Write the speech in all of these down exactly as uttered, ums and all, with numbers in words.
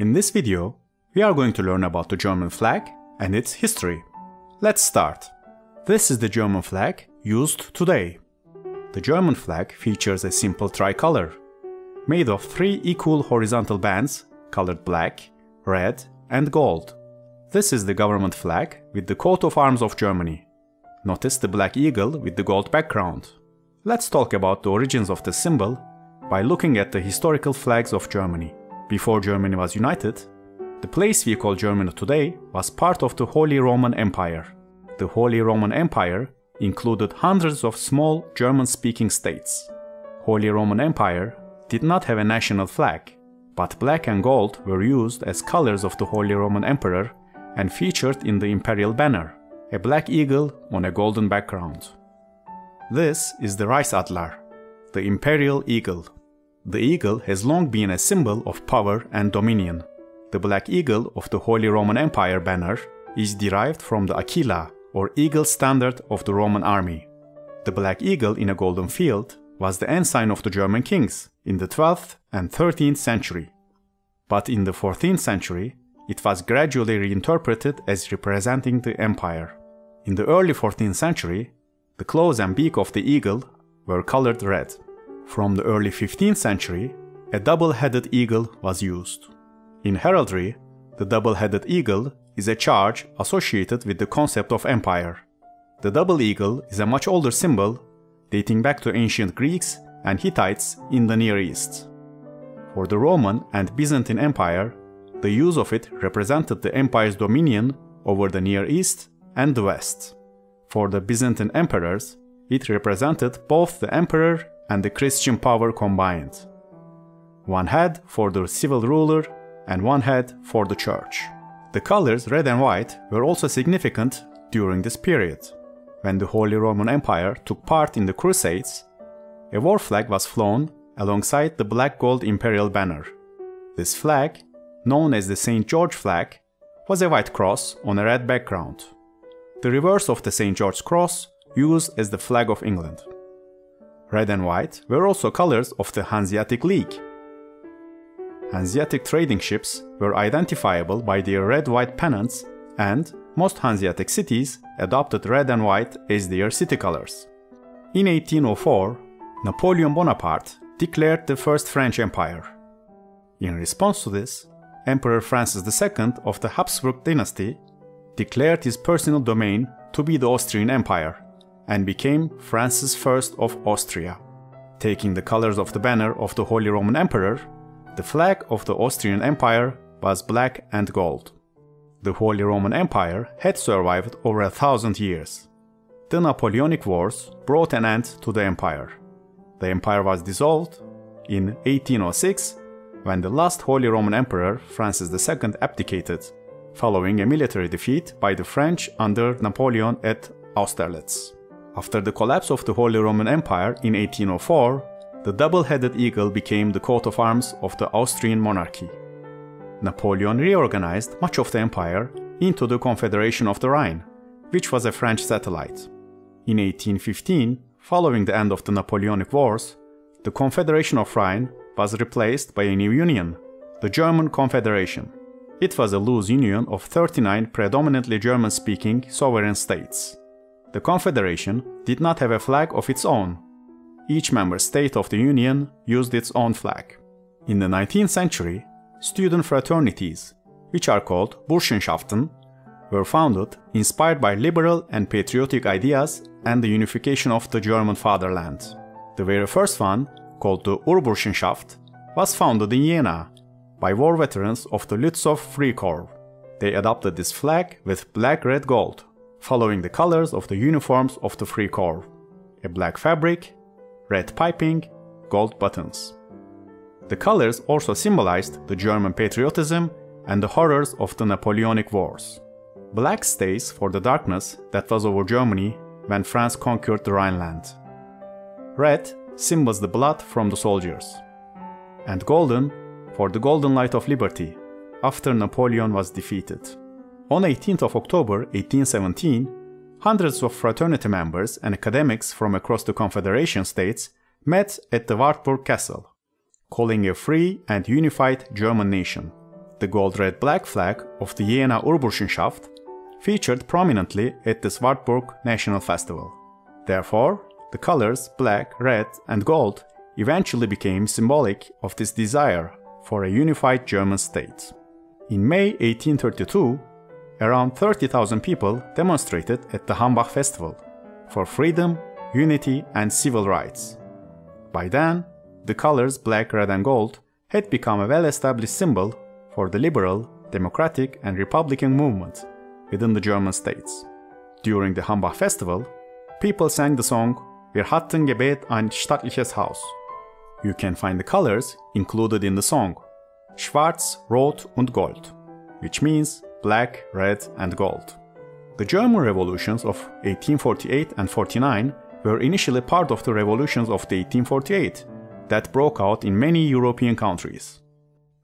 In this video, we are going to learn about the German flag and its history. Let's start. This is the German flag used today. The German flag features a simple tricolor, made of three equal horizontal bands colored black, red and gold. This is the government flag with the coat of arms of Germany. Notice the black eagle with the gold background. Let's talk about the origins of the symbol by looking at the historical flags of Germany. Before Germany was united, the place we call Germany today was part of the Holy Roman Empire. The Holy Roman Empire included hundreds of small German-speaking states. Holy Roman Empire did not have a national flag, but black and gold were used as colors of the Holy Roman Emperor and featured in the imperial banner, a black eagle on a golden background. This is the Reichsadler, the imperial eagle. The eagle has long been a symbol of power and dominion. The black eagle of the Holy Roman Empire banner is derived from the aquila, or eagle standard of the Roman army. The black eagle in a golden field was the ensign of the German kings in the twelfth and thirteenth century. But in the fourteenth century, it was gradually reinterpreted as representing the empire. In the early fourteenth century, the claws and beak of the eagle were colored red. From the early fifteenth century, a double-headed eagle was used. In heraldry, the double-headed eagle is a charge associated with the concept of empire. The double eagle is a much older symbol, dating back to ancient Greeks and Hittites in the Near East. For the Roman and Byzantine Empire, the use of it represented the empire's dominion over the Near East and the West. For the Byzantine emperors, it represented both the emperor and the Christian power combined. One head for the civil ruler and one head for the church. The colors red and white were also significant during this period. When the Holy Roman Empire took part in the Crusades, a war flag was flown alongside the black-gold imperial banner. This flag, known as the Saint George flag, was a white cross on a red background, the reverse of the Saint George's cross used as the flag of England. Red and white were also colors of the Hanseatic League. Hanseatic trading ships were identifiable by their red-white pennants, and most Hanseatic cities adopted red and white as their city colors. In eighteen oh four, Napoleon Bonaparte declared the First French Empire. In response to this, Emperor Francis the Second of the Habsburg dynasty declared his personal domain to be the Austrian Empire, and became Francis the First of Austria. Taking the colors of the banner of the Holy Roman Emperor, the flag of the Austrian Empire was black and gold. The Holy Roman Empire had survived over a thousand years. The Napoleonic Wars brought an end to the empire. The empire was dissolved in eighteen oh six when the last Holy Roman Emperor Francis the Second abdicated, following a military defeat by the French under Napoleon at Austerlitz. After the collapse of the Holy Roman Empire in eighteen oh four, the double-headed eagle became the coat of arms of the Austrian monarchy. Napoleon reorganized much of the empire into the Confederation of the Rhine, which was a French satellite. In eighteen fifteen, following the end of the Napoleonic Wars, the Confederation of Rhine was replaced by a new union, the German Confederation. It was a loose union of thirty-nine predominantly German-speaking sovereign states. The Confederation did not have a flag of its own. Each member state of the Union used its own flag. In the nineteenth century, student fraternities, which are called Burschenschaften, were founded inspired by liberal and patriotic ideas and the unification of the German fatherland. The very first one, called the Urburschenschaft, was founded in Jena by war veterans of the Lützow Free Corps. They adopted this flag with black, red, gold, following the colors of the uniforms of the Free Corps: a black fabric, red piping, gold buttons. The colors also symbolized the German patriotism and the horrors of the Napoleonic Wars. Black stays for the darkness that was over Germany when France conquered the Rhineland. Red symbols the blood from the soldiers. And golden for the golden light of liberty after Napoleon was defeated. On eighteenth of October eighteen seventeen, hundreds of fraternity members and academics from across the Confederation states met at the Wartburg Castle, calling a free and unified German nation. the gold-red-black flag of the Jena Urburschenschaft, featured prominently at the Wartburg National Festival. Therefore, the colors black, red and gold eventually became symbolic of this desire for a unified German state. In May eighteen thirty-two, around thirty thousand people demonstrated at the Hambach Festival for freedom, unity and civil rights. By then, the colors black, red and gold had become a well-established symbol for the liberal, democratic and republican movement within the German states. During the Hambach Festival, people sang the song Wir hatten Gebet ein stattliches Haus. You can find the colors included in the song Schwarz, Rot und Gold, which means black, red and gold. The German revolutions of eighteen forty-eight and forty-nine were initially part of the revolutions of the eighteen forty-eight that broke out in many European countries.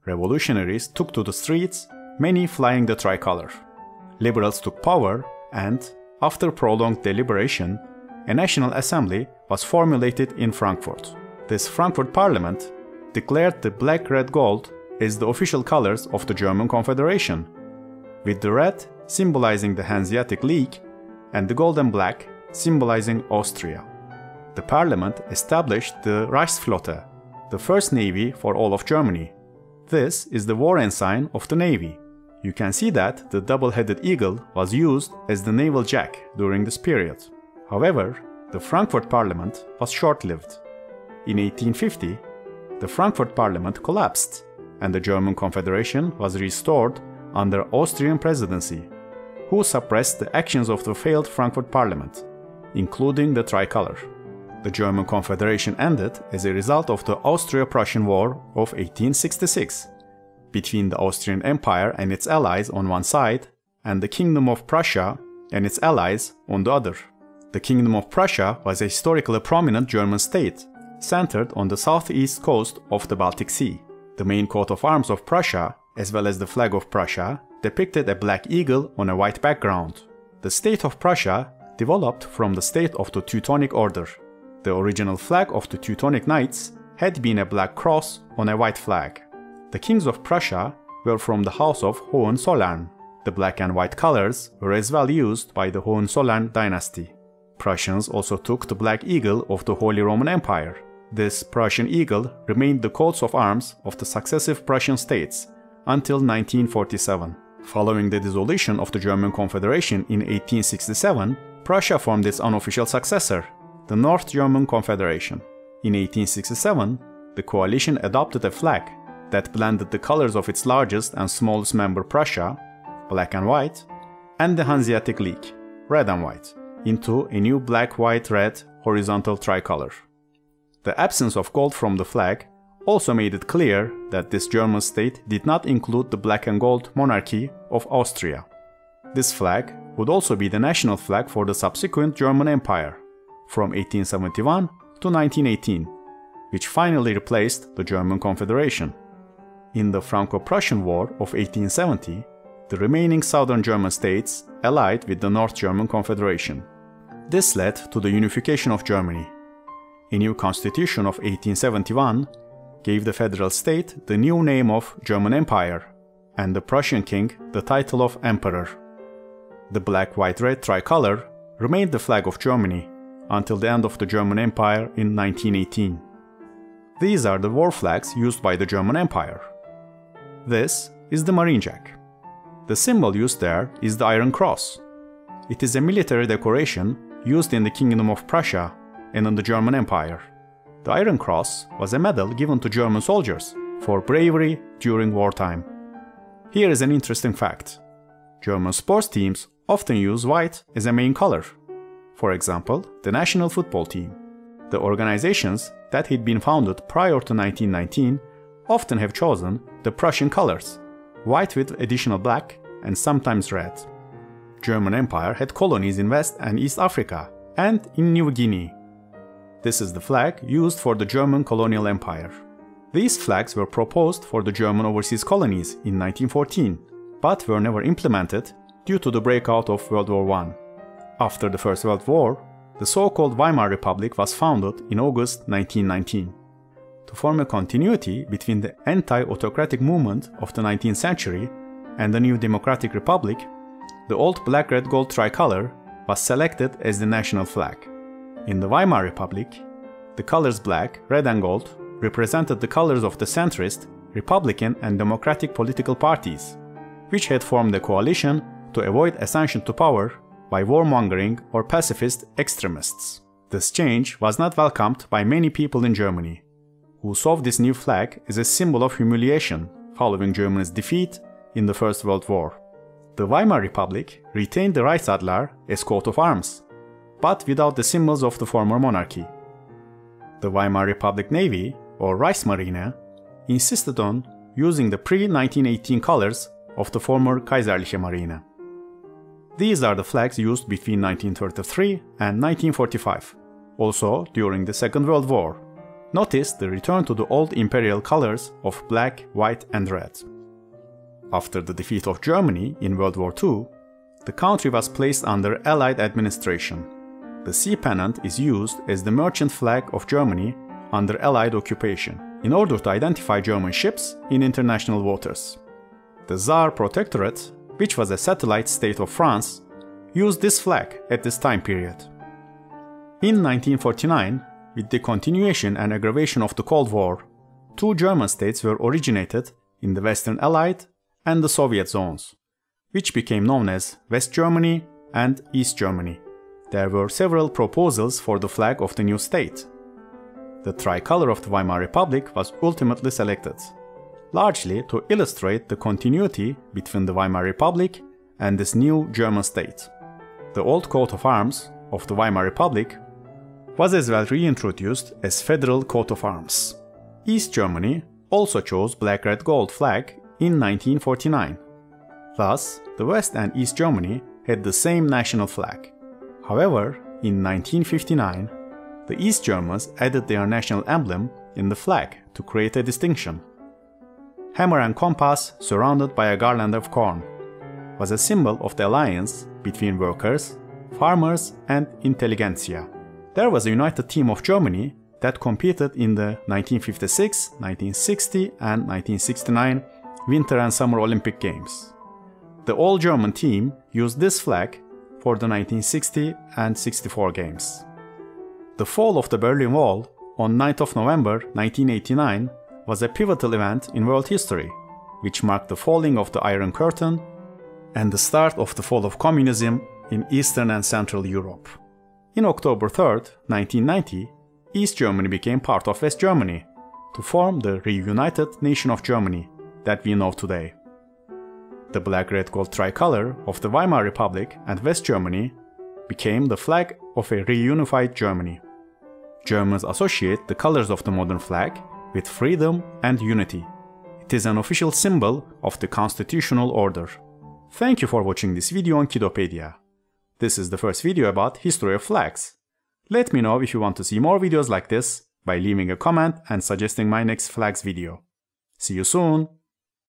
Revolutionaries took to the streets, many flying the tricolor. Liberals took power and, after prolonged deliberation, a national assembly was formulated in Frankfurt. This Frankfurt Parliament declared the black, red, gold as the official colors of the German Confederation, with the red symbolizing the Hanseatic League and the gold and black symbolizing Austria. The Parliament established the Reichsflotte, the first navy for all of Germany. This is the war ensign of the navy. You can see that the double-headed eagle was used as the naval jack during this period. However, the Frankfurt Parliament was short-lived. In eighteen fifty, the Frankfurt Parliament collapsed and the German Confederation was restored under Austrian presidency, who suppressed the actions of the failed Frankfurt Parliament, including the tricolor. The German Confederation ended as a result of the Austro-Prussian War of eighteen sixty-six, between the Austrian Empire and its allies on one side, and the Kingdom of Prussia and its allies on the other. The Kingdom of Prussia was a historically prominent German state, centered on the southeast coast of the Baltic Sea. The main coat of arms of Prussia, as well as the flag of Prussia, depicted a black eagle on a white background. The state of Prussia developed from the state of the Teutonic Order. The original flag of the Teutonic Knights had been a black cross on a white flag. The kings of Prussia were from the house of Hohenzollern. The black and white colors were as well used by the Hohenzollern dynasty. Prussians also took the black eagle of the Holy Roman Empire. This Prussian eagle remained the coats of arms of the successive Prussian states until nineteen forty-seven. Following the dissolution of the German Confederation in eighteen sixty-seven, Prussia formed its unofficial successor, the North German Confederation. In eighteen sixty-seven, the coalition adopted a flag that blended the colors of its largest and smallest member Prussia, black and white, and the Hanseatic League, red and white, into a new black-white-red horizontal tricolor. The absence of gold from the flag also made it clear that this German state did not include the black and gold monarchy of Austria. This flag would also be the national flag for the subsequent German Empire, from eighteen seventy-one to nineteen eighteen, which finally replaced the German Confederation. In the Franco-Prussian War of eighteen seventy, the remaining southern German states allied with the North German Confederation. This led to the unification of Germany. A new constitution of eighteen seventy-one gave the federal state the new name of German Empire and the Prussian king the title of Emperor. The black-white-red tricolor remained the flag of Germany until the end of the German Empire in nineteen eighteen. These are the war flags used by the German Empire. This is the Marine Jack. The symbol used there is the Iron Cross. It is a military decoration used in the Kingdom of Prussia and in the German Empire. The Iron Cross was a medal given to German soldiers for bravery during wartime. Here is an interesting fact. German sports teams often use white as a main color. For example, the national football team. The organizations that had been founded prior to nineteen nineteen often have chosen the Prussian colors, white with additional black and sometimes red. German Empire had colonies in West and East Africa and in New Guinea. This is the flag used for the German colonial empire. These flags were proposed for the German overseas colonies in nineteen fourteen, but were never implemented due to the breakout of World War One. After the First World War, the so-called Weimar Republic was founded in August nineteen nineteen. to form a continuity between the anti-autocratic movement of the nineteenth century and the new democratic republic, the old black-red-gold tricolor was selected as the national flag. In the Weimar Republic, the colors black, red and gold represented the colors of the centrist, Republican and democratic political parties, which had formed a coalition to avoid ascension to power by warmongering or pacifist extremists. This change was not welcomed by many people in Germany, who saw this new flag as a symbol of humiliation following Germany's defeat in the First World War. The Weimar Republic retained the Reichsadler as coat of arms, but without the symbols of the former monarchy. The Weimar Republic Navy, or Reichsmarine, insisted on using the pre nineteen eighteen colors of the former Kaiserliche Marine. These are the flags used between nineteen thirty-three and nineteen forty-five, also during the Second World War. Notice the return to the old imperial colors of black, white and red. After the defeat of Germany in World War Two, the country was placed under Allied administration. The sea pennant is used as the merchant flag of Germany under Allied occupation, in order to identify German ships in international waters. The Saar Protectorate, which was a satellite state of France, used this flag at this time period. In nineteen forty-nine, with the continuation and aggravation of the Cold War, two German states were originated in the Western Allied and the Soviet zones, which became known as West Germany and East Germany. There were several proposals for the flag of the new state. The tricolor of the Weimar Republic was ultimately selected, largely to illustrate the continuity between the Weimar Republic and this new German state. The old coat of arms of the Weimar Republic was as well reintroduced as federal coat of arms. East Germany also chose black-red-gold flag in nineteen forty-nine. Thus, the West and East Germany had the same national flag. However, in nineteen fifty-nine, the East Germans added their national emblem in the flag to create a distinction. Hammer and compass surrounded by a garland of corn was a symbol of the alliance between workers, farmers and intelligentsia. There was a united team of Germany that competed in the nineteen fifty-six, nineteen sixty and nineteen sixty-nine Winter and Summer Olympic Games. The all-German team used this flag for the nineteen sixty and sixty-four Games. The fall of the Berlin Wall on ninth of November nineteen eighty-nine was a pivotal event in world history, which marked the falling of the Iron Curtain and the start of the fall of communism in Eastern and Central Europe. In October third, nineteen ninety, East Germany became part of West Germany to form the reunited nation of Germany that we know today. The black-red-gold tricolor of the Weimar Republic and West Germany became the flag of a reunified Germany. Germans associate the colors of the modern flag with freedom and unity. It is an official symbol of the constitutional order. Thank you for watching this video on Kidopedia. This is the first video about history of flags. Let me know if you want to see more videos like this by leaving a comment and suggesting my next flags video. See you soon!